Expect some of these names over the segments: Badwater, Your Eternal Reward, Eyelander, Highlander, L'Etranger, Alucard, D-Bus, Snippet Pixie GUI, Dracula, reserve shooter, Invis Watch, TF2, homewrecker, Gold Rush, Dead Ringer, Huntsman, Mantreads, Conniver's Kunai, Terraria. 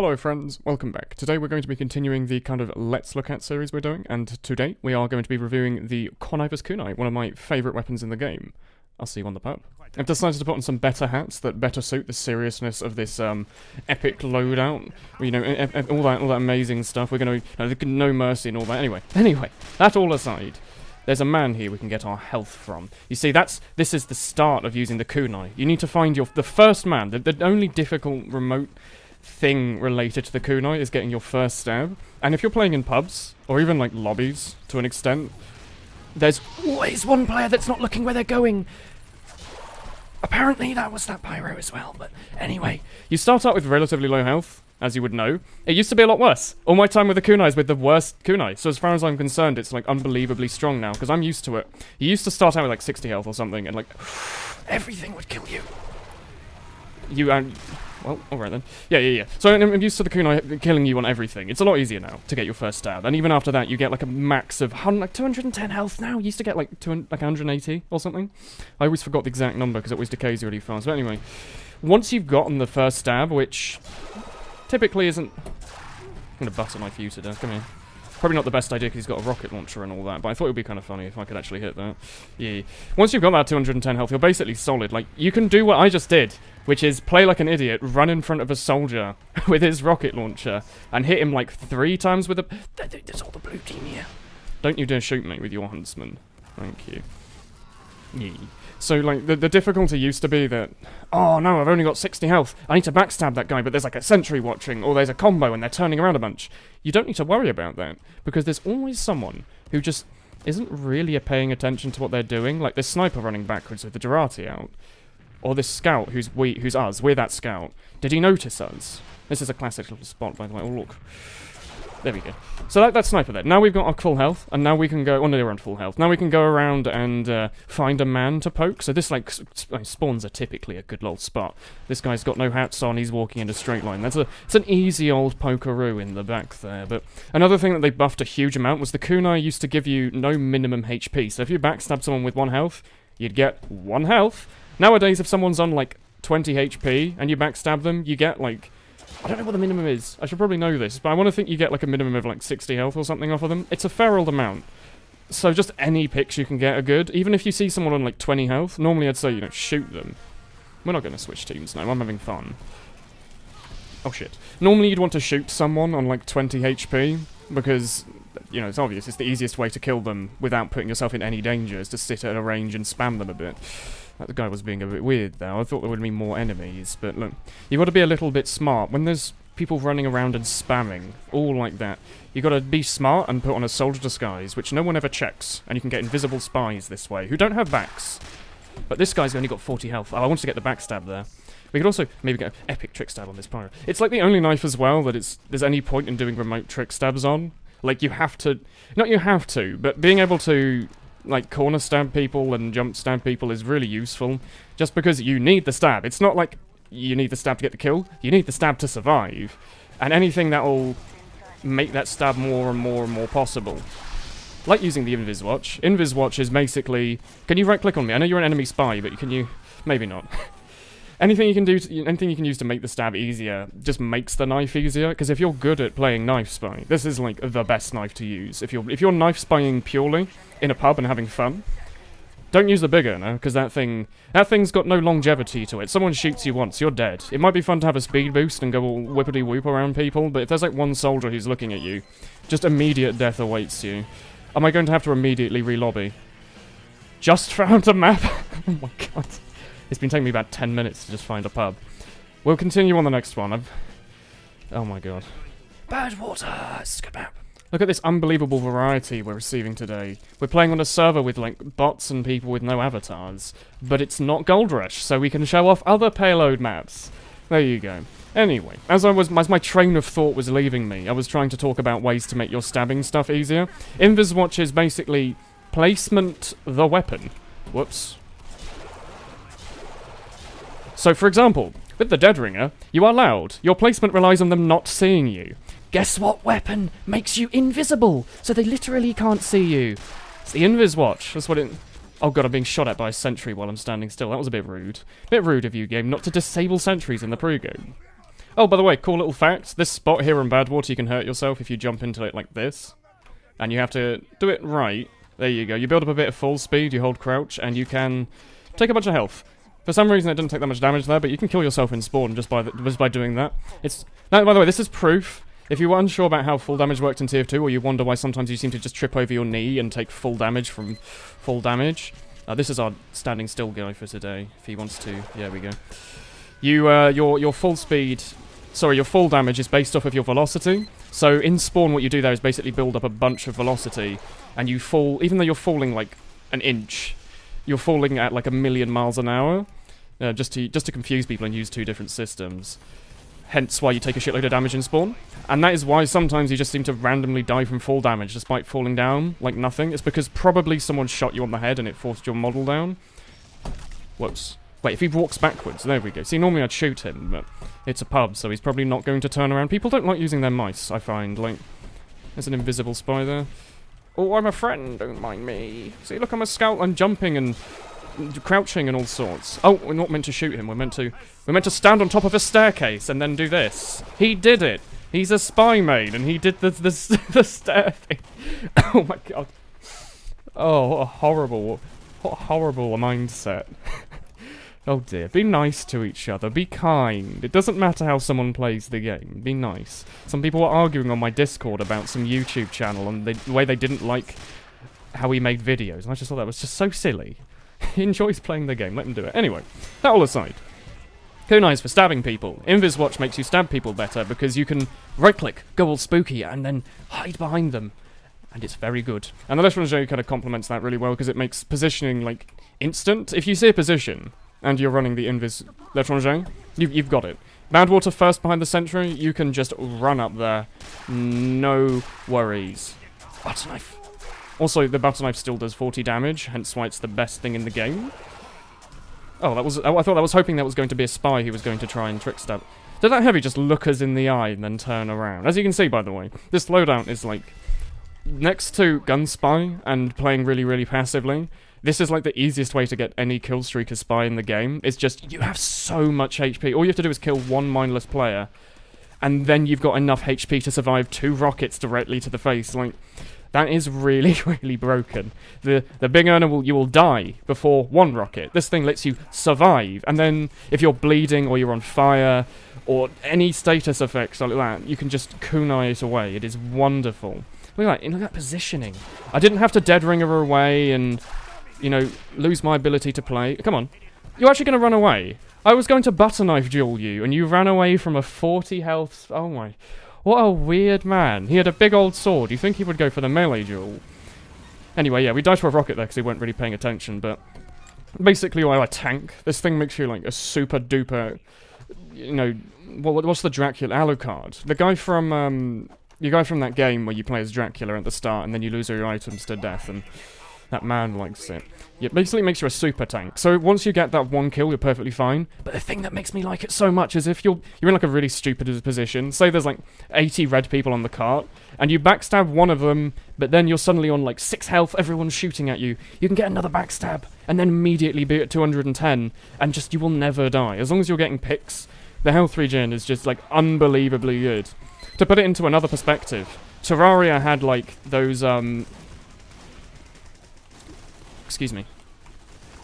Hello friends, welcome back. Today we're going to be continuing the kind of Let's Look At series we're doing, and today we are going to be reviewing the Conniver's Kunai, one of my favourite weapons in the game. I'll see you on the pub. I've decided to put on some better hats that better suit the seriousness of this epic loadout. You know, all that amazing stuff. We're going to, no mercy and all that. Anyway, that all aside, there's a man here we can get our health from. You see, this is the start of using the kunai. You need to find the first man. The only difficult remote thing related to the kunai is getting your first stab. And if you're playing in pubs, or even like lobbies to an extent, there's always one player that's not looking where they're going. Apparently that was that pyro as well, but anyway. You start out with relatively low health, as you would know. It used to be a lot worse. All my time with the kunai is with the worst kunai, so as far as I'm concerned it's like unbelievably strong now, because I'm used to it. You used to start out with like 60 health or something, and like everything would kill you. Well, alright then. Yeah. So I'm used to the kunai killing you on everything. It's a lot easier now to get your first stab. And even after that, you get like a max of 210 health now. You used to get like 180 or something. I always forgot the exact number because it always decays really fast. But anyway, once you've gotten the first stab, which typically isn't... I'm going to butter knife you to death. Come here. Probably not the best idea because he's got a rocket launcher and all that, but I thought it would be kind of funny if I could actually hit that. Yeah. Once you've got that 210 health, you're basically solid. Like, you can do what I just did, which is play like an idiot, run in front of a soldier with his rocket launcher, and hit him like 3 times with a... There's all the blue team here. Don't you dare shoot me with your Huntsman. Thank you. Yeah. So, like, the difficulty used to be that, oh no, I've only got 60 health, I need to backstab that guy, but there's like a sentry watching, or there's a combo and they're turning around a bunch. You don't need to worry about that, because there's always someone who just isn't really paying attention to what they're doing, like this sniper running backwards with the Jurati out, or this scout who's us, we're that scout. Did he notice us? This is a classic little spot, by the way. Oh look. There we go. So that sniper there. Now we've got our full health, and now we can go... Oh, no, we're on full health. Now we can go around and find a man to poke. So this, like... Spawns are typically a good old spot. This guy's got no hats on, he's walking in a straight line. It's an easy old pokeroo in the back there. But another thing that they buffed a huge amount was the kunai used to give you no minimum HP. So if you backstab someone with 1 health, you'd get 1 health. Nowadays, if someone's on, like, 20 HP, and you backstab them, you get, like... I don't know what the minimum is. I should probably know this, but I want to think you get like a minimum of like 60 health or something off of them. It's a fair old amount. So just any picks you can get are good. Even if you see someone on like 20 health, normally I'd say, you know, shoot them. We're not going to switch teams now. I'm having fun. Oh shit. Normally you'd want to shoot someone on like 20 HP because, you know, it's obvious. It's the easiest way to kill them without putting yourself in any danger is to sit at a range and spam them a bit. That guy was being a bit weird, though. I thought there would be more enemies, but look. You've got to be a little bit smart. When there's people running around and spamming, all like that, you've got to be smart and put on a soldier disguise, which no one ever checks, and you can get invisible spies this way, who don't have backs. But this guy's only got 40 health. Oh, I wanted to get the backstab there. We could also maybe get an epic trick stab on this pyro. It's like the only knife as well that there's any point in doing remote trick stabs on. Like, you have to... Not you have to, but being able to... Like, corner stab people and jump stab people is really useful, just because you need the stab. It's not like you need the stab to get the kill, you need the stab to survive. And anything that'll make that stab more and more and more possible. Like using the Invis Watch. Invis Watch is basically... Can you right-click on me? I know you're an enemy spy, but can you... Maybe not. Anything you can do, anything you can use to make the stab easier just makes the knife easier, because if you're good at playing knife spy, this is like the best knife to use. If you're knife spying purely in a pub and having fun, don't use the bigger, no, because that thing's got no longevity to it. Someone shoots you once, you're dead. It might be fun to have a speed boost and go all whippity whoop around people, but if there's like one soldier who's looking at you, just immediate death awaits you. Am I going to have to immediately re-lobby? Just found a map? Oh my god. It's been taking me about 10 minutes to just find a pub. We'll continue on the next one. Oh my god. Badwater! This is a good map. Look at this unbelievable variety we're receiving today. We're playing on a server with, like, bots and people with no avatars. But it's not Gold Rush, so we can show off other payload maps. There you go. Anyway, as my train of thought was leaving me, I was trying to talk about ways to make your stabbing stuff easier. Invis Watch is basically placement the weapon. Whoops. So, for example, with the Dead Ringer, you are loud. Your placement relies on them not seeing you. Guess what weapon makes you invisible? So they literally can't see you. It's the Invis Watch. That's what it... Oh god, I'm being shot at by a sentry while I'm standing still. That was a bit rude. Bit rude of you, game, not to disable sentries in the pre-game. Oh, by the way, cool little fact. This spot here in Badwater, you can hurt yourself if you jump into it like this. And you have to do it right. There you go. You build up a bit of full speed, you hold crouch, and you can take a bunch of health. For some reason, it doesn't take that much damage there, but you can kill yourself in spawn just by doing that. It's now, by the way, this is proof. If you were unsure about how full damage worked in TF2, or you wonder why sometimes you seem to just trip over your knee and take full damage from full damage, this is our standing still guy for today. If he wants to, yeah, we go. You, your full speed, sorry, your full damage is based off of your velocity. So in spawn, what you do there is basically build up a bunch of velocity, and you fall. Even though you're falling like an inch, you're falling at like 1,000,000 miles an hour, just to confuse people and use two different systems. Hence why you take a shitload of damage in spawn. And that is why sometimes you just seem to randomly die from fall damage despite falling down like nothing. It's because probably someone shot you on the head and it forced your model down. Whoops. Wait, if he walks backwards, there we go. See, normally I'd shoot him, but it's a pub, so he's probably not going to turn around. People don't like using their mice, I find. Like, there's an invisible spy there. Oh, I'm a friend, don't mind me. See, look, I'm a scout, I'm jumping and crouching and all sorts. Oh, we're not meant to shoot him. We're meant to stand on top of a staircase and then do this. He did it. He's a spy maid, and he did the stair thing. Oh my god. Oh, what a horrible mindset. Oh dear. Be nice to each other. Be kind. It doesn't matter how someone plays the game. Be nice. Some people were arguing on my Discord about some YouTube channel and the way they didn't like how he made videos, and I just thought that was just so silly. He enjoys playing the game, let him do it. Anyway, that all aside. Kunai is for stabbing people. Invis Watch makes you stab people better because you can right-click, go all spooky, and then hide behind them. And it's very good. And the L'Etranger kind of complements that really well because it makes positioning, like, instant. If you see a position and you're running the Invis L'Etranger, you've got it. Badwater first behind the sentry, you can just run up there. No worries. Butter knife. Also, the butter knife still does 40 damage, hence why it's the best thing in the game. Oh, that was. I thought I was hoping that was going to be a spy who was going to try and trick stab. Did that heavy just look us in the eye and then turn around? As you can see, by the way, this loadout is like next to gun spy and playing really, really passively. This is like the easiest way to get any killstreaker spy in the game. It's just you have so much HP. All you have to do is kill one mindless player, and then you've got enough HP to survive 2 rockets directly to the face. Like. That is really, really broken. The big earner, you will die before 1 rocket. This thing lets you survive, and then if you're bleeding or you're on fire or any status effects like that, you can just kunai it away. It is wonderful. Look at that positioning. I didn't have to Dead Ringer away and, you know, lose my ability to play. Come on. You're actually going to run away. I was going to butter knife duel you, and you ran away from a 40 health... Oh my... What a weird man. He had a big old sword. You think he would go for the melee duel? Anyway, yeah, we died to a rocket there because we weren't really paying attention, but... Basically, I'm a tank. This thing makes you, like, a super-duper... You know... What's the Dracula? Alucard. The guy from that game where you play as Dracula at the start and then you lose all your items to death, and... That man likes it. It basically makes you a super tank. So once you get that 1 kill, you're perfectly fine. But the thing that makes me like it so much is if you're in like a really stupid position. Say there's like 80 red people on the cart, and you backstab one of them, but then you're suddenly on like 6 health, everyone's shooting at you. You can get another backstab, and then immediately be at 210, and just you will never die. As long as you're getting picks, the health regen is just like unbelievably good. To put it into another perspective, Terraria had like those, Excuse me.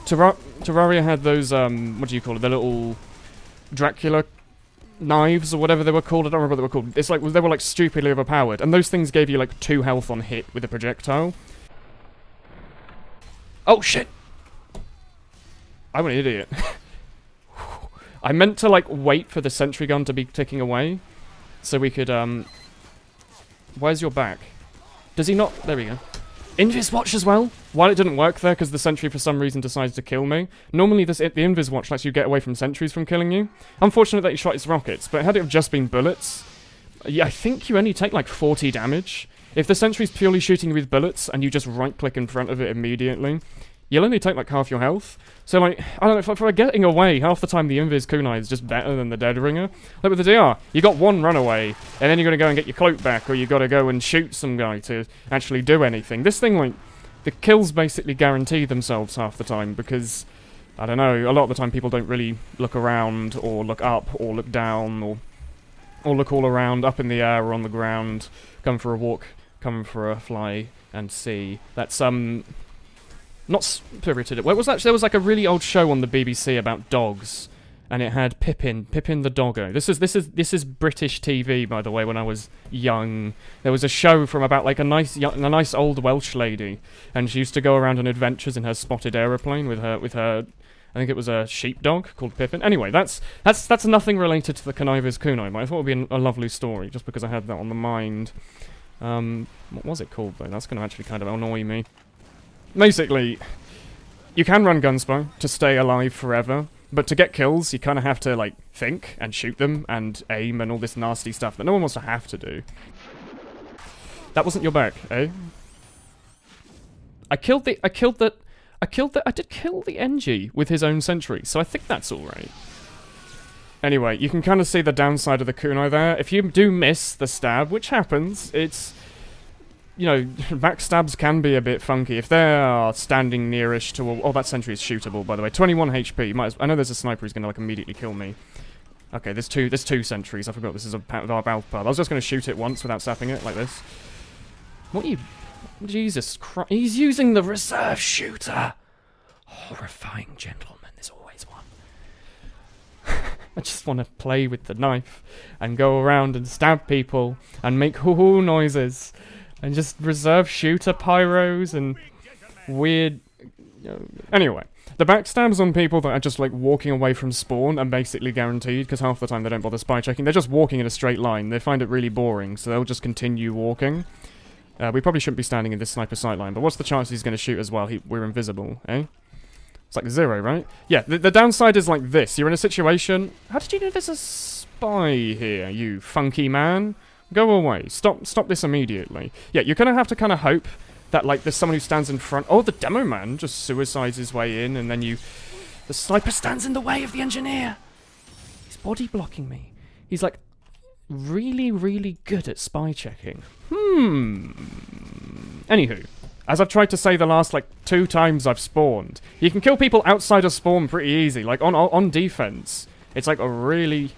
Terraria had those, what do you call it? The little Dracula knives or whatever they were called. I don't remember what they were called. It's like, they were like stupidly overpowered. And those things gave you like 2 health on hit with a projectile. Oh shit! I'm an idiot. I meant to like wait for the sentry gun to be ticking away. So we could, Where's your back? Does he not? There we go. Invis Watch as well? While it didn't work there because the sentry for some reason decides to kill me. Normally the Invis Watch lets you get away from sentries from killing you. Unfortunate that you shot its rockets, but had it just been bullets, yeah, I think you only take like 40 damage. If the sentry's purely shooting you with bullets and you just right-click in front of it immediately, you'll only take like half your health. So like, I don't know, if we're getting away, half the time the Invis Kunai is just better than the Dead Ringer. Like with the DR, you got 1 runaway, and then you're gonna go and get your cloak back, or you gotta go and shoot some guy to actually do anything. This thing, like, the kills basically guarantee themselves half the time, because, I don't know, a lot of the time people don't really look around, or look up, or look down, or Or look all around, up in the air or on the ground, come for a walk, come for a fly, and see. That's, not Spirited. Well, it was actually, there was like a really old show on the BBC about dogs, and it had Pippin the Doggo. This is British TV, by the way. When I was young, there was a show from about like a nice old Welsh lady, and she used to go around on adventures in her spotted aeroplane with her. I think it was a sheepdog called Pippin. Anyway, that's nothing related to the Conniver's Kunai, but I thought it would be a lovely story just because I had that on the mind. What was it called though? That's going to actually kind of annoy me. Basically, you can run Gunspy to stay alive forever. But to get kills, you kind of have to, like, think and shoot them and aim and all this nasty stuff that no one wants to have to do. That wasn't your back, eh? I did kill the NG with his own sentry, so I think that's alright. Anyway, you can kind of see the downside of the kunai there. If you do miss the stab, which happens, it's... You know, backstabs can be a bit funky. If they are standing nearish to a... Oh, that sentry is shootable, by the way. 21 HP. I know there's a sniper who's going to, like, immediately kill me. Okay, there's two sentries. I forgot this is a valve pub. I was just going to shoot it once without sapping it, like this. What are you... Jesus Christ. He's using the reserve shooter! Horrifying gentleman. There's always one. I just want to play with the knife and go around and stab people and make hoo-hoo noises. And just reserve shooter pyros and weird... Anyway, the backstabs on people that are just, like, walking away from spawn are basically guaranteed, because half the time they don't bother spy-checking. They're just walking in a straight line. They find it really boring, so they'll just continue walking. We probably shouldn't be standing in this sniper sightline, but what's the chance he's going to shoot as well? We're invisible, eh? It's like zero, right? Yeah, the downside is like this. You're in a situation... How did you know there's a spy here, you funky man? Go away. Stop this immediately. Yeah, you're going to have to kind of hope that, like, there's someone who stands in front... Oh, the demo man just suicides his way in, and then you... The sniper stands in the way of the engineer! He's body blocking me. He's, like, really, really good at spy checking. Anywho, as I've tried to say the last, like, 2 times I've spawned, you can kill people outside of spawn pretty easy. Like, on defense, it's, like, a really...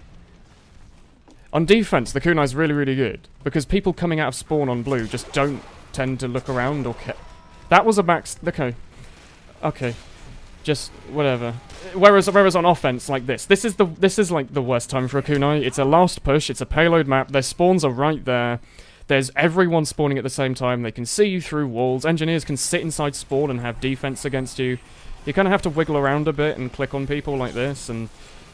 On defense, the kunai is really, really good, because people coming out of spawn on blue just don't tend to look around or care. That was a okay. Okay. Just whatever. Whereas on offense, like this. This is like the worst time for a kunai. It's a last push, it's a payload map, their spawns are right there. There's everyone spawning at the same time, they can see you through walls, engineers can sit inside spawn and have defense against you. You kind of have to wiggle around a bit and click on people like this and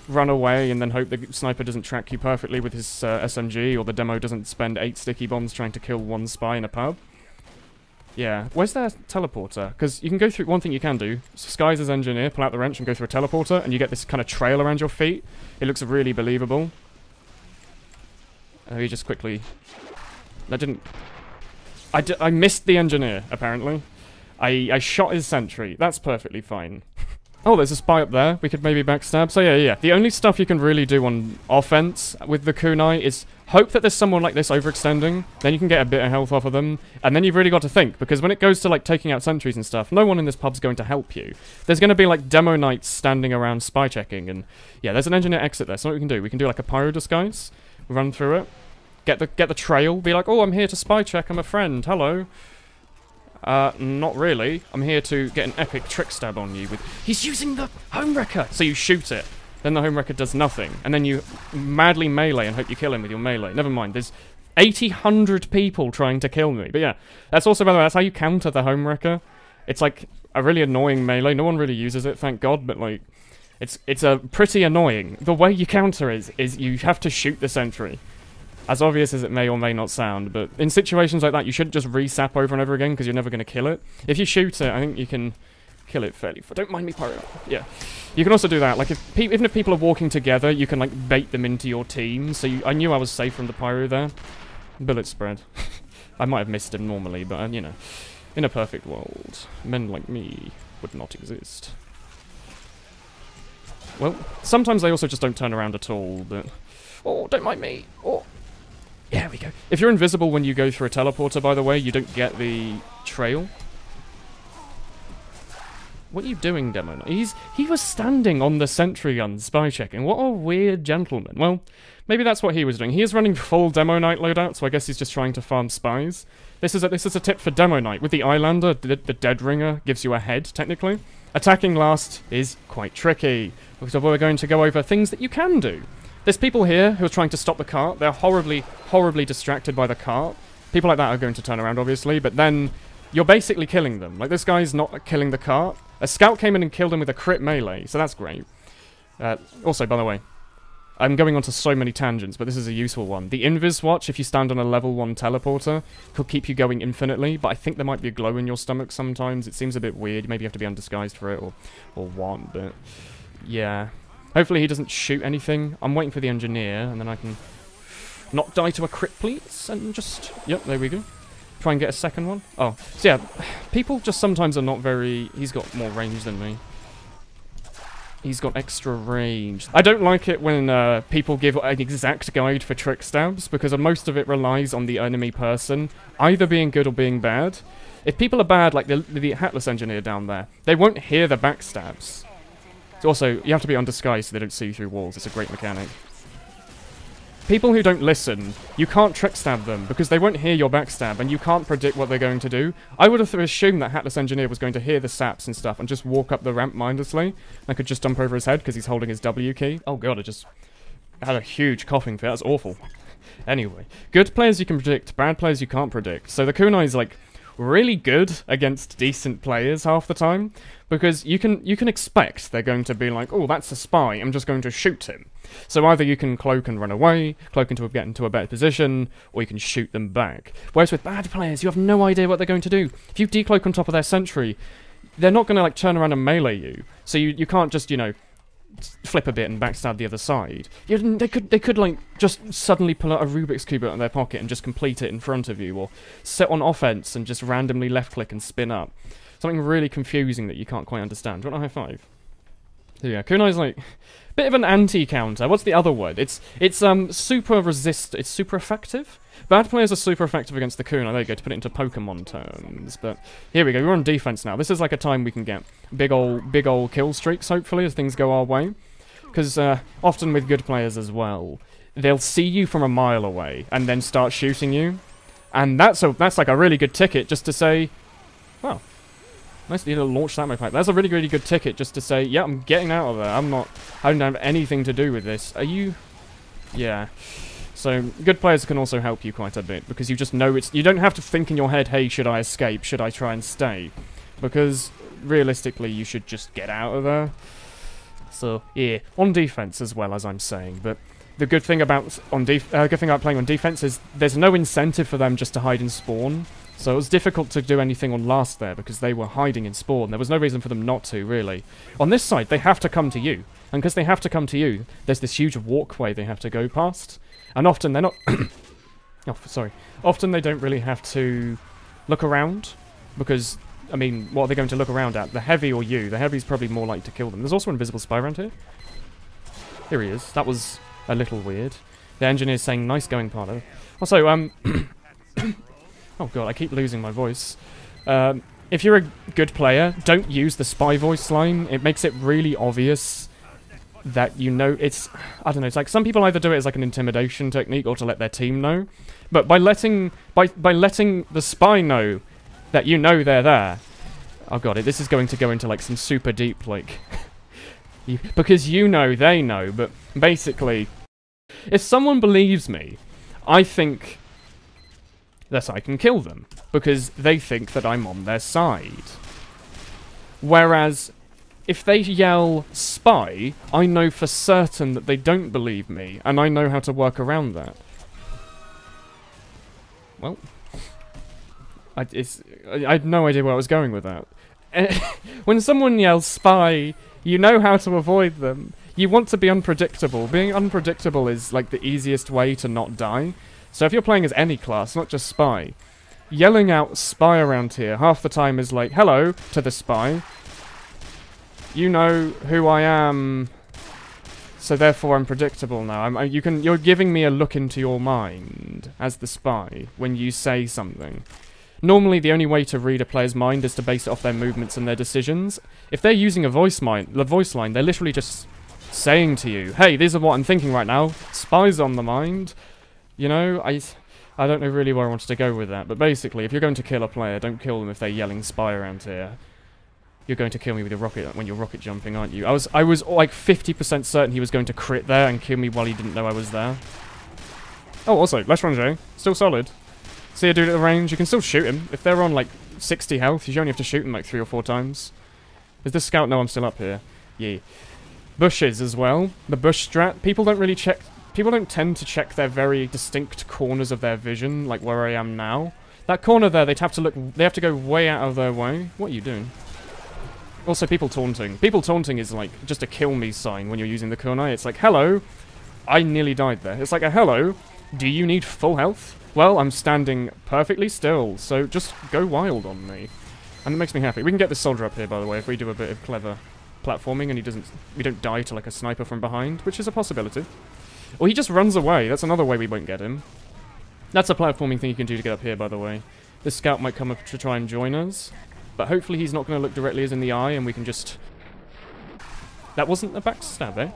run away and then hope the sniper doesn't track you perfectly with his SMG, or the demo doesn't spend 8 sticky bombs trying to kill 1 spy in a pub. Yeah, where's their teleporter? Because you can go through... One thing you can do, disguise as engineer, pull out the wrench and go through a teleporter, and you get this kind of trail around your feet. It looks really believable. You just quickly... That didn't... I missed the engineer, apparently. I shot his sentry. That's perfectly fine. Oh, there's a spy up there. We could maybe backstab. So yeah. The only stuff you can really do on offense with the kunai is hope that there's someone like this overextending. Then you can get a bit of health off of them. And then you've really got to think, because when it goes to, like, taking out sentries and stuff, no one in this pub's going to help you. There's going to be, like, demo knights standing around spy checking. And yeah, there's an engineer exit there. So what we can do, like a pyro disguise, run through it, get the trail, be like, oh, I'm here to spy check. I'm a friend. Hello. Not really. I'm here to get an epic trick stab on you with... He's using the homewrecker! So you shoot it. Then the homewrecker does nothing. And then you madly melee and hope you kill him with your melee. Never mind. There's 800 people trying to kill me. But yeah, that's also, by the way, that's how you counter the homewrecker. It's like a really annoying melee. No one really uses it, thank God, but like... It's a pretty annoying. The way you counter is you have to shoot the sentry. As obvious as it may or may not sound, but in situations like that, you shouldn't just re-sap over and over again, because you're never going to kill it. If you shoot it, I think you can kill it fairly. Don't mind me, pyro. Yeah. You can also do that. Like, even if people are walking together, you can, like, bait them into your team. So I knew I was safe from the pyro there. Bullet spread. I might have missed him normally, but, you know. In a perfect world, men like me would not exist. Well, sometimes they also just don't turn around at all, but... Oh, don't mind me. Oh. There we go. If you're invisible when you go through a teleporter, by the way, you don't get the trail. What are you doing, Demo Knight? He was standing on the sentry gun spy checking. What a weird gentleman. Well, maybe that's what he was doing. He is running full Demo Knight loadout, so I guess he's just trying to farm spies. This is a tip for Demo Knight. With the Eyelander, the Dead Ringer gives you a head, technically. Attacking last is quite tricky, because we're going to go over things that you can do. There's people here who are trying to stop the cart. They're horribly, horribly distracted by the cart. People like that are going to turn around, obviously, but then you're basically killing them. Like, this guy's not killing the cart. A scout came in and killed him with a crit melee, so that's great. Also, by the way, I'm going on to so many tangents, but this is a useful one. The Invis Watch, if you stand on a level 1 teleporter, could keep you going infinitely, but I think there might be a glow in your stomach sometimes. It seems a bit weird. Maybe you have to be undisguised for it or what, but yeah. Hopefully he doesn't shoot anything. I'm waiting for the engineer, and then I can not die to a crit, please, and just... Yep, there we go. Try and get a second one. Oh, so yeah, people just sometimes are not very... He's got more range than me. He's got extra range. I don't like it when people give an exact guide for trick stabs, because most of it relies on the enemy person either being good or being bad. If people are bad, like the hatless engineer down there, they won't hear the backstabs. Also, you have to be undisguised so they don't see through walls. It's a great mechanic. People who don't listen, you can't trick stab them because they won't hear your backstab and you can't predict what they're going to do. I would have assumed that Hatless Engineer was going to hear the saps and stuff and just walk up the ramp mindlessly. I could just jump over his head because he's holding his W key. Oh god, I just had a huge coughing fit. That's awful. Anyway, good players you can predict, bad players you can't predict. So the kunai is like really good against decent players half the time, because you can expect they're going to be like, oh, that's a spy, I'm just going to shoot him. So either you can cloak and run away, cloak into get into a better position, or you can shoot them back. Whereas with bad players, you have no idea what they're going to do. If you decloak on top of their sentry, they're not going to like turn around and melee you, so you can't just, you know, flip a bit and backstab the other side. They could like just suddenly pull out a Rubik's Cube out of their pocket and just complete it in front of you, or sit on offense and just randomly left click and spin up. Something really confusing that you can't quite understand. Do you want a high five? So yeah, kunai's like bit of an anti-counter. What's the other word? It's super resist. It's super effective. Bad players are super effective against the kunai. There you go, to put it into Pokemon terms. But here we go. We're on defense now. This is like a time we can get big ol' kill streaks. Hopefully, as things go our way, because often with good players as well, they'll see you from a mile away and then start shooting you, and that's like a really good ticket just to say, wow. Nice to launch that my pipe. That's a really, really good ticket just to say, yeah, I'm getting out of there. I don't have anything to do with this. Are you? Yeah. So good players can also help you quite a bit because you just know you don't have to think in your head, hey, should I escape? Should I try and stay? Because realistically, you should just get out of there. So yeah, on defense as well, as I'm saying, but the good thing about playing on defense is there's no incentive for them just to hide and spawn. So it was difficult to do anything on last there because they were hiding in spawn. There was no reason for them not to, really. On this side, they have to come to you. And because they have to come to you, there's this huge walkway they have to go past. And often they're not... oh, sorry. Often they don't really have to look around because, I mean, what are they going to look around at? The heavy or you? The heavy's probably more likely to kill them. There's also an invisible spy around here. Here he is. That was a little weird. The engineer's saying, nice going, partner. Also, oh god, I keep losing my voice. If you're a good player, don't use the spy voice line. It makes it really obvious that you know it's... I don't know, it's like some people either do it as like an intimidation technique or to let their team know. But by letting the spy know that you know they're there... Oh god, this is going to go into like some super deep like... because you know they know, but basically... If someone believes me, I think... that I can kill them, because they think that I'm on their side. Whereas, if they yell, spy, I know for certain that they don't believe me, and I know how to work around that. Well, I had no idea where I was going with that. When someone yells, spy, you know how to avoid them. You want to be unpredictable. Being unpredictable is, like, the easiest way to not die. So if you're playing as any class, not just spy, yelling out spy around here half the time is like, hello to the spy. You know who I am, so therefore I'm predictable now. you're giving me a look into your mind as the spy when you say something. Normally, the only way to read a player's mind is to base it off their movements and their decisions. If they're using a voice line, they're literally just saying to you, hey, these are what I'm thinking right now. Spies on the mind. You know, I don't know really where I wanted to go with that, but basically, if you're going to kill a player, don't kill them if they're yelling spy around here. You're going to kill me with your rocket when you're rocket jumping, aren't you? I was like 50% certain he was going to crit there and kill me while he didn't know I was there. Oh, also, L'Etranger, still solid. See a dude at the range, you can still shoot him. If they're on like 60 health, you only have to shoot him like 3 or 4 times. Does this scout know I'm still up here? Yeah. Bushes as well. The bush strat. People don't really check. People don't tend to check their very distinct corners of their vision, like where I am now. That corner there, they'd have to look. They have to go way out of their way. What are you doing? Also, people taunting. People taunting is like just a kill me sign when you're using the kunai. It's like, hello, I nearly died there. It's like a hello, do you need full health? Well, I'm standing perfectly still, so just go wild on me. And it makes me happy. We can get this soldier up here, by the way, if we do a bit of clever platforming and we don't die to like a sniper from behind, which is a possibility. Or he just runs away. That's another way we won't get him. That's a platforming thing you can do to get up here, by the way. This scout might come up to try and join us. But hopefully he's not going to look directly us in the eye and we can just... That wasn't a backstab, eh?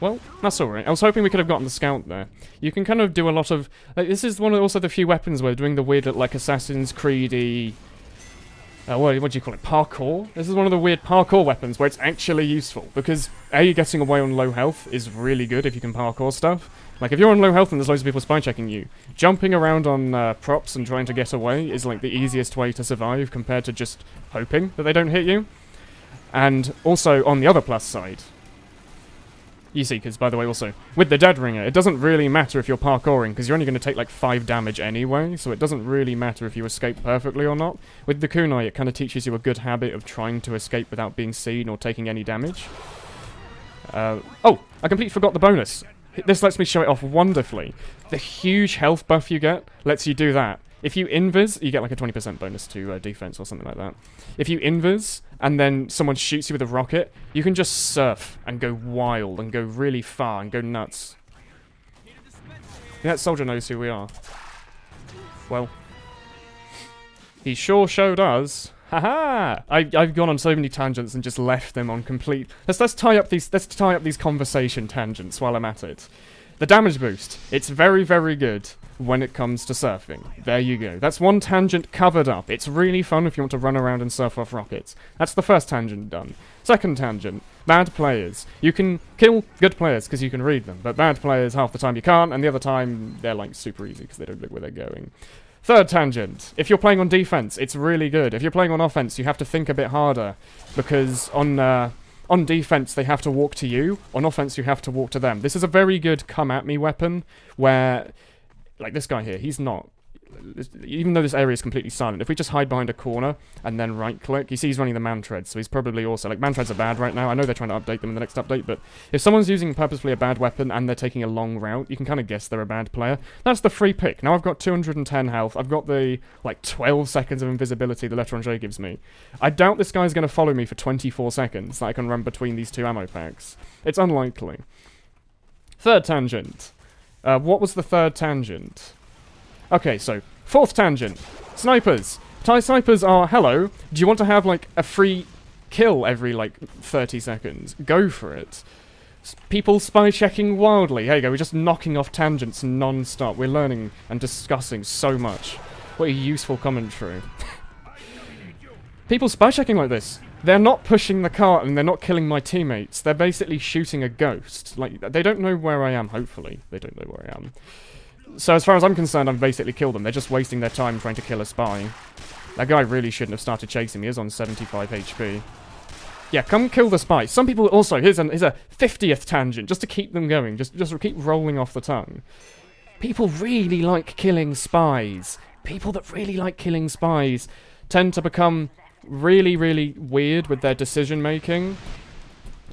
Well, that's alright. I was hoping we could have gotten the scout there. You can kind of do a lot of... Like, this is one of also the few weapons where doing the weird, like, Assassin's Creed-y... what do you call it? Parkour? This is one of the weird parkour weapons where it's actually useful. Because, A, getting away on low health is really good if you can parkour stuff. Like, if you're on low health and there's loads of people spy-checking you, jumping around on props and trying to get away is, like, the easiest way to survive compared to just hoping that they don't hit you. And also, on the other plus side... E-Seekers, by the way, also. With the Dead Ringer, it doesn't really matter if you're parkouring, because you're only going to take, like, 5 damage anyway, so it doesn't really matter if you escape perfectly or not. With the kunai, it kind of teaches you a good habit of trying to escape without being seen or taking any damage. Oh! I completely forgot the bonus! This lets me show it off wonderfully. The huge health buff you get lets you do that. If you invis, you get like a 20% bonus to defense or something like that. If you invis, and then someone shoots you with a rocket, you can just surf and go wild and go really far and go nuts. Yeah, that soldier knows who we are. Well. He sure showed us. Haha! I've gone on so many tangents and just left them on complete... Let's tie up these conversation tangents while I'm at it. The damage boost. It's very, very good when it comes to surfing. There you go. That's one tangent covered up. It's really fun if you want to run around and surf off rockets. That's the first tangent done. Second tangent, bad players. You can kill good players because you can read them, but bad players half the time you can't, and the other time they're like super easy because they don't look where they're going. Third tangent, if you're playing on defense, it's really good. If you're playing on offense, you have to think a bit harder because on defense, they have to walk to you. On offense, you have to walk to them. This is a very good come-at-me weapon where... Like this guy here, he's not... Even though this area is completely silent, if we just hide behind a corner and then right-click... You see he's running the Mantreads, so he's probably also... Like, Mantreads are bad right now. I know they're trying to update them in the next update, but... If someone's using purposefully a bad weapon and they're taking a long route, you can kind of guess they're a bad player. That's the free pick. Now I've got 210 health. I've got the, like, 12 seconds of invisibility the L'Etranger gives me. I doubt this guy's going to follow me for 24 seconds that I can run between these 2 ammo packs. It's unlikely. Third tangent... what was the third tangent? Okay, so, fourth tangent. Snipers. Thai snipers are, hello, do you want to have, like, a free kill every, like, 30 seconds? Go for it. People spy-checking wildly. There you go, we're just knocking off tangents non-stop. We're learning and discussing so much. What a useful commentary. People spy-checking like this. They're not pushing the cart and they're not killing my teammates. They're basically shooting a ghost. Like, they don't know where I am, hopefully. They don't know where I am. So as far as I'm concerned, I've basically killed them. They're just wasting their time trying to kill a spy. That guy really shouldn't have started chasing me. He is on 75 HP. Yeah, come kill the spy. Some people also... Here's a 50th tangent, just to keep them going. Just keep rolling off the tongue. People really like killing spies. People that really like killing spies tend to become... really, really weird with their decision-making,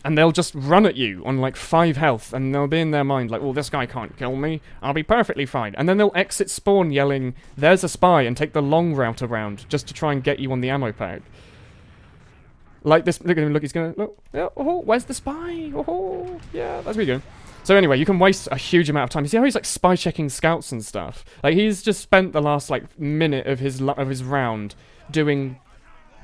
and they'll just run at you on, like, 5 health, and they'll be in their mind like, well, this guy can't kill me, I'll be perfectly fine. And then they'll exit spawn yelling, there's a spy, and take the long route around just to try and get you on the ammo pack. Like this, look at him, look, he's gonna, look, yeah, oh, where's the spy? Oh, yeah, that's where you go. So anyway, you can waste a huge amount of time. You see how he's like spy checking scouts and stuff? Like he's just spent the last like minute of his round doing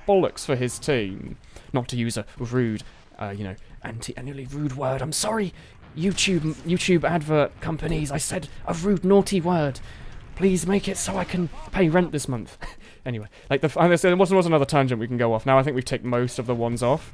bollocks for his team. Not to use a rude, you know, anti-annually rude word. I'm sorry, YouTube advert companies. I said a rude, naughty word. Please make it so I can pay rent this month. Anyway, like there was another tangent we can go off. Now I think we've taken most of the ones off.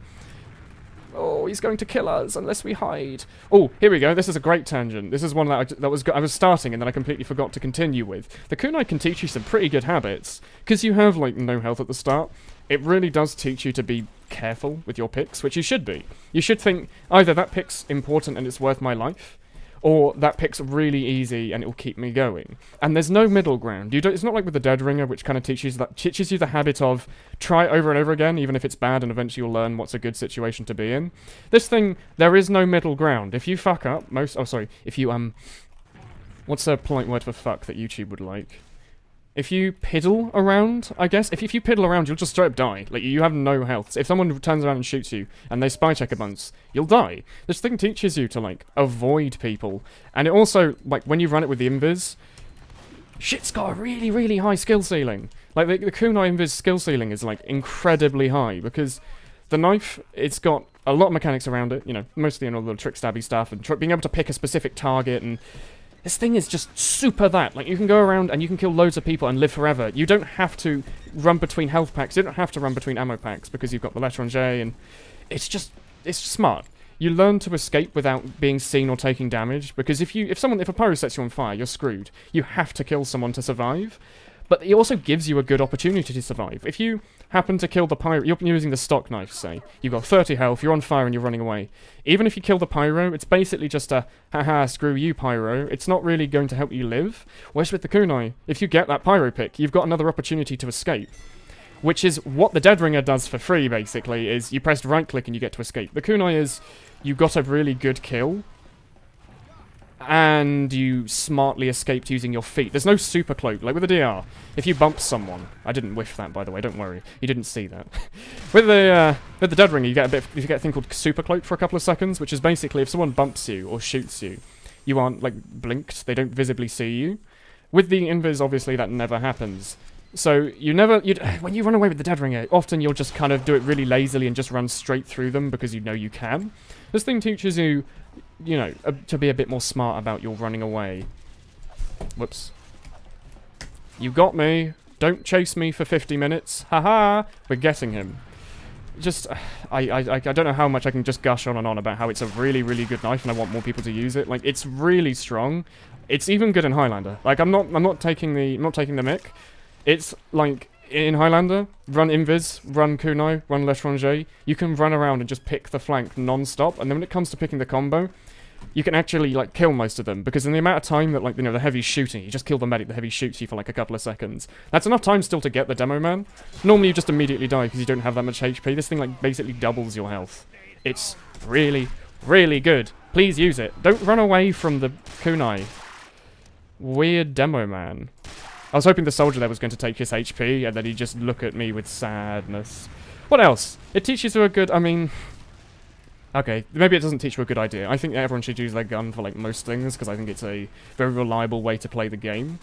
Oh, he's going to kill us unless we hide. Oh, here we go. This is a great tangent. This is one that I was starting and then I completely forgot to continue with. The kunai can teach you some pretty good habits because you have like no health at the start. It really does teach you to be careful with your picks, which you should be. You should think either that pick's important and it's worth my life, or that pick's really easy and it will keep me going. And there's no middle ground. You don't, it's not like with the Dead Ringer, which kind of teaches you the habit of try over and over again, even if it's bad, and eventually you'll learn what's a good situation to be in. This thing, there is no middle ground. If you fuck up, if you, what's a polite word for fuck that YouTube would like? If you piddle around, I guess, if you piddle around, you'll just straight up die. Like, you have no health. So if someone turns around and shoots you, and they spy check a bunch, you'll die. This thing teaches you to, like, avoid people. And it also, like, when you run it with the Invis, shit's got a really, really high skill ceiling. Like, the kunai Invis skill ceiling is, like, incredibly high, because the knife, it's got a lot of mechanics around it, you know, mostly in all the trick-stabby stuff, and being able to pick a specific target, and this thing is just super that. Like, you can go around and you can kill loads of people and live forever. You don't have to run between health packs. You don't have to run between ammo packs because you've got the L'Etranger, and it's smart. You learn to escape without being seen or taking damage, because if a pyro sets you on fire, you're screwed. You have to kill someone to survive. But it also gives you a good opportunity to survive. If you happen to kill the pyro, you're using the stock knife, say. You've got 30 health, you're on fire and you're running away. Even if you kill the pyro, it's basically just a, haha, screw you pyro. It's not really going to help you live. Whereas with the kunai, if you get that pyro pick, you've got another opportunity to escape. Which is what the Dead Ringer does for free, basically, is you press right click and you get to escape. The kunai is, you got a really good kill, and you smartly escaped using your feet. There's no super cloak, like with the DR. If you bump someone, I didn't whiff that, by the way. Don't worry, you didn't see that. with the Dead Ringer, you get a thing called super cloak for a couple of seconds, which is basically if someone bumps you or shoots you, you aren't like blinked. They don't visibly see you. With the Invis, obviously, that never happens. So when you run away with the Dead Ringer, often you'll just kind of do it really lazily and just run straight through them because you know you can. This thing teaches you, you know, to be a bit more smart about your running away. Whoops. You got me. Don't chase me for 50 minutes. Haha. We're getting him. Just, I don't know how much I can just gush on and on about how it's a really, really good knife and I want more people to use it. Like, it's really strong. It's even good in Highlander. Like, I'm not taking the mick. It's like, in Highlander, run Invis, run kunai, run L'Etranger. You can run around and just pick the flank non-stop, and then when it comes to picking the combo, you can actually, like, kill most of them, because in the amount of time that, like, you know, the heavy's shooting, you just kill the medic, the heavy shoots you for, like, a couple of seconds. That's enough time still to get the demo man. Normally you just immediately die because you don't have that much HP. This thing, like, basically doubles your health. It's really, really good. Please use it. Don't run away from the kunai. Weird demo man. I was hoping the soldier there was going to take his HP, and then he'd just look at me with sadness. What else? It teaches you a good, I mean, okay, maybe it doesn't teach you a good idea. I think everyone should use their gun for, like, most things, because I think it's a very reliable way to play the game.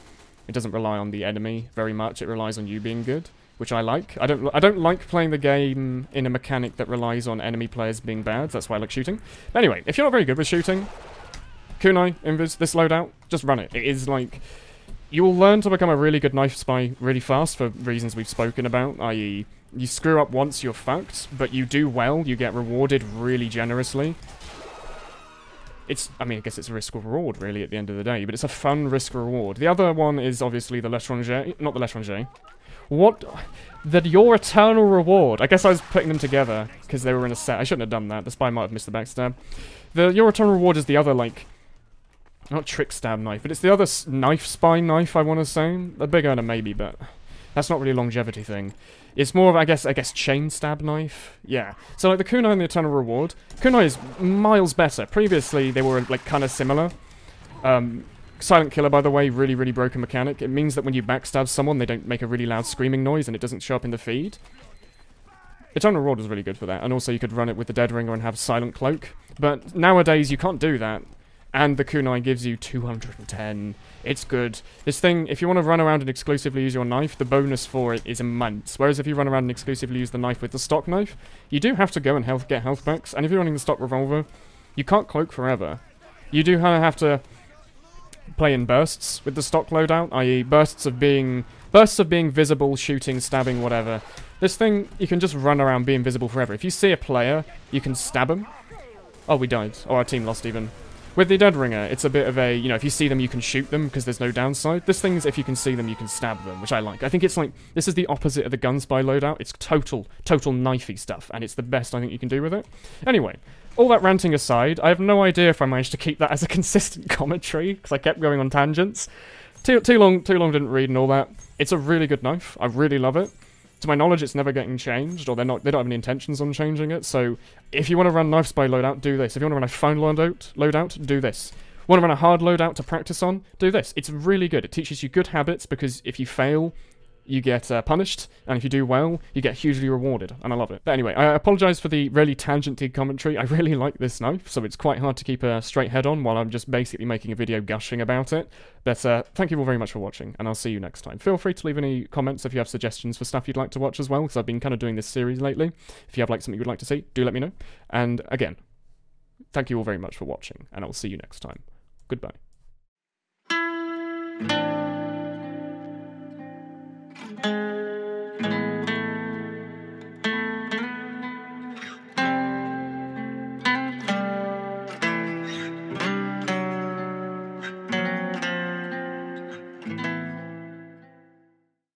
It doesn't rely on the enemy very much, it relies on you being good, which I like. I don't like playing the game in a mechanic that relies on enemy players being bad, that's why I like shooting. But anyway, if you're not very good with shooting, kunai, Invis, this loadout, just run it. It is, like, you will learn to become a really good knife spy really fast for reasons we've spoken about, i.e. you screw up once, you're fucked, but you do well, you get rewarded really generously. It's, I mean, I guess it's a risk-reward, really, at the end of the day, but it's a fun risk-reward. The other one is obviously the L'Etranger, not the L'Etranger. What? The Your Eternal Reward. I guess I was putting them together, because they were in a set. I shouldn't have done that, the spy might have missed the backstab. The Your Eternal Reward is the other, like, not trick stab knife, but it's the other knife spy knife, I want to say. A big earner maybe, but that's not really a longevity thing. It's more of, I guess chain stab knife. Yeah. So, like, the kunai and the Eternal Reward. Kunai is miles better. Previously, they were, like, kind of similar. Silent Killer, by the way, really, really broken mechanic. It means that when you backstab someone, they don't make a really loud screaming noise and it doesn't show up in the feed. Eternal Reward is really good for that. And also, you could run it with the Dead Ringer and have Silent Cloak. But nowadays, you can't do that. and the kunai gives you 210. It's good. This thing, if you want to run around and exclusively use your knife, the bonus for it is immense. Whereas if you run around and exclusively use the knife with the stock knife, you do have to go and get health packs. And if you're running the stock revolver, you can't cloak forever. You do have to play in bursts with the stock loadout, i.e. bursts of being visible, shooting, stabbing, whatever. This thing, you can just run around being visible forever. If you see a player, you can stab them. Oh, we died. Oh, our team lost even. With the Dead Ringer, it's a bit of a, you know, if you see them, you can shoot them, because there's no downside. This thing is, if you can see them, you can stab them, which I like. I think it's like, this is the opposite of the Gun Spy loadout. It's total knifey stuff, and it's the best I think you can do with it. Anyway, all that ranting aside, I have no idea if I managed to keep that as a consistent commentary, because I kept going on tangents. Too long didn't read and all that. It's a really good knife. I really love it. To my knowledge, it's never getting changed, or they don't have any intentions on changing it, so if you want to run Knife Spy loadout, do this. If you want to run a phone loadout, do this. Want to run a hard loadout to practice on, do this. It's really good. It teaches you good habits, because if you fail, you get punished, and if you do well, you get hugely rewarded, and I love it. But anyway, I apologise for the really tangenty commentary. I really like this knife, so it's quite hard to keep a straight head on while I'm just basically making a video gushing about it. But thank you all very much for watching, and I'll see you next time. Feel free to leave any comments if you have suggestions for stuff you'd like to watch as well, because I've been kind of doing this series lately. If you have like something you'd like to see, do let me know. And again, thank you all very much for watching, and I'll see you next time. Goodbye.